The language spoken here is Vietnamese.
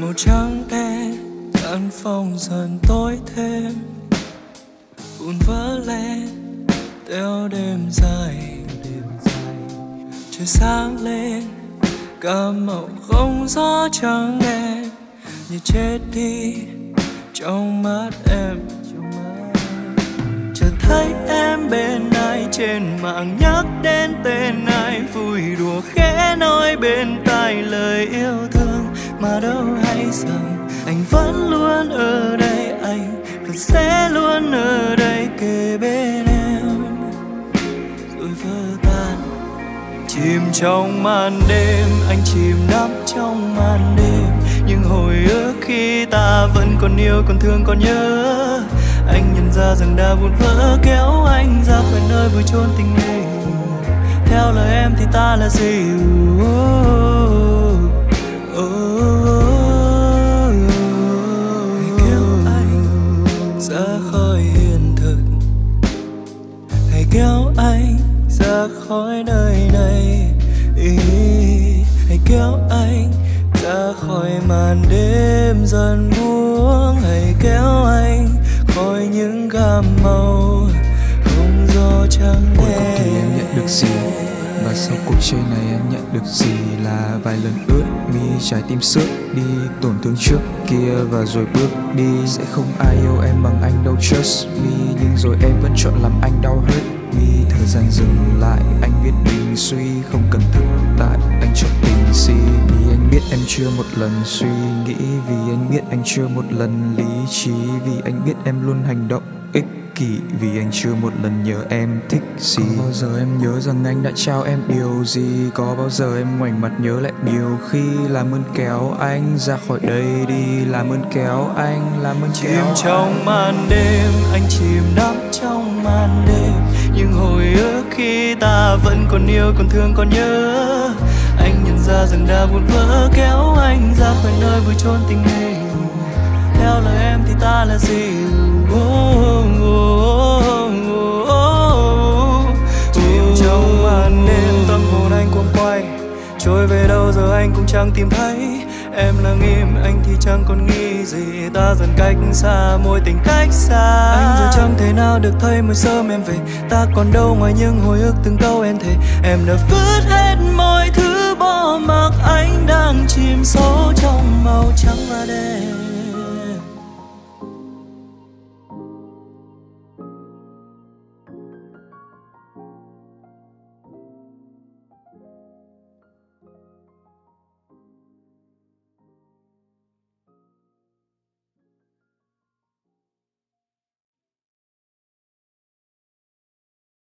màu trắng đen căn phòng dần tối thêm, vụn vỡ lên theo đêm dài. Trời sáng lên cả màu không gió trắng đen, như chết đi trong mắt em. Chợt thấy em bên ai trên mạng nhắc đến tên ai, vui đùa khẽ nói bên tai lời yêu thương, mà đâu hay rằng anh vẫn luôn ở đây, anh vẫn sẽ luôn ở đây kề bên em. Rồi vỡ tan chìm trong màn đêm, anh chìm đắm trong màn đêm. Nhưng hồi ức khi ta vẫn còn yêu, còn thương, còn nhớ, anh nhận ra rằng đã vụn vỡ kéo anh ra khỏi nơi vui chôn tình mình. Theo lời em thì ta là gì? Hãy kéo anh ra khỏi hiện thực, hãy kéo anh ra khỏi nơi này. Hãy kéo anh ra khỏi màn đêm dần buông, hãy kéo anh khỏi những gam màu không gió trắng đen. Cuối cùng thì em nhận được gì, và sau cuộc chơi này em nhận được gì? Là vài lần ướt mi, trái tim xước đi, tổn thương trước kia và rồi bước đi. Sẽ không ai yêu em bằng anh đâu, trust me. Nhưng rồi em vẫn chọn làm anh đau hurt me. Thời gian dừng lại, anh biết mình suy, không cần thực tại, anh chọn tình si. Vì anh biết em chưa một lần suy nghĩ, vì anh biết anh chưa một lần lý trí, vì anh biết em luôn hành động ích kỷ, vì anh chưa một lần nhớ em thích gì. Có bao giờ em nhớ rằng anh đã trao em điều gì? Có bao giờ em ngoảnh mặt nhớ lại điều khi làm ơn kéo anh ra khỏi đây đi, làm ơn kéo anh, làm ơn kéo anh. Chìm trong màn đêm, anh chìm đắm trong màn đêm. Nhưng hồi ức khi ta vẫn còn yêu, còn thương, còn nhớ, anh nhận ra rằng đã vụn vỡ kéo anh ra khỏi nơi vui chôn tình mình. Theo lời em thì ta là gì? Chìm trong màn đêm, tâm hồn anh cuồng quay, trôi về đâu giờ anh cũng chẳng tìm thấy. Em là im, anh thì chẳng còn nghi gì. Ta dần cách xa, mối tình cách xa. Anh giờ chẳng thể nào được thấy mỗi sớm em về. Ta còn đâu ngoài những hồi ức từng câu em thề. Em đã vứt hết mọi thứ, bỏ mặc anh đang chìm sâu trong màu trắng và đen.